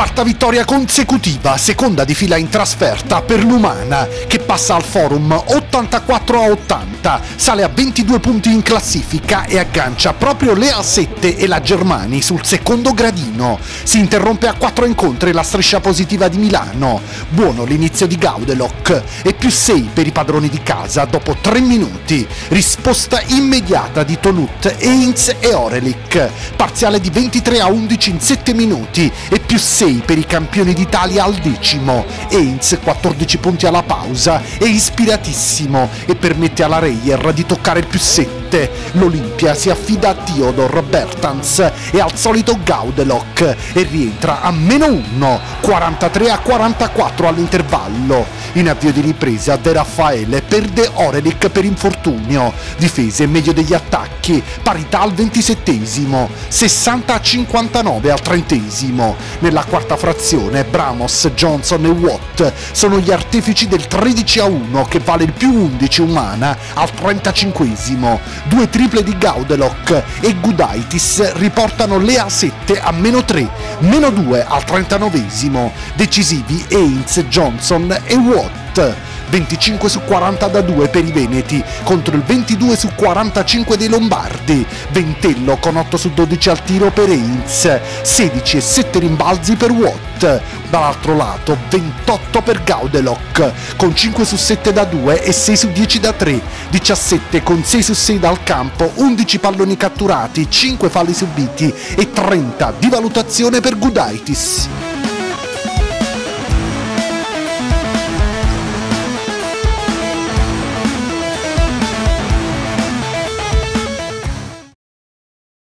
quarta vittoria consecutiva, seconda di fila in trasferta per l'Umana, che passa al Forum 84-80, sale a 22 punti in classifica e aggancia proprio le A7 e la Germani sul secondo gradino. Si interrompe a 4 incontri la striscia positiva di Milano. Buono l'inizio di Gaudelok e più 6 per i padroni di casa dopo 3 minuti. Risposta immediata di Tonut, Eintz e Orelick. Parziale di 23-11 in 7 minuti e più 6 per i campioni d'Italia al decimo. Ains 14 punti alla pausa è ispiratissimo e permette alla Reyer di toccare il più 7. L'Olimpia si affida a Teodor Bertans e al solito Gaudelok e rientra a -1, 43-44 all'intervallo. In avvio di ripresa De Raffaele perde Orelick per infortunio, difese meglio degli attacchi, parità al 27esimo, 60-59 al 30esimo. Nella quarta frazione Bramos, Johnson e Watt sono gli artefici del 13-1 che vale il più 11 Umana al 35esimo. Due triple di Gaudelok e Gudaitis riportano le A7 a -3, -2 al 39esimo, decisivi Ains, Johnson e Watt. 25 su 40 da 2 per i veneti contro il 22 su 45 dei lombardi. Ventello con 8 su 12 al tiro per Eintz, 16 e 7 rimbalzi per Watt. Dall'altro lato 28 per Gaudelok con 5 su 7 da 2 e 6 su 10 da 3, 17 con 6 su 6 dal campo, 11 palloni catturati, 5 falli subiti e 30 di valutazione per Gudaitis.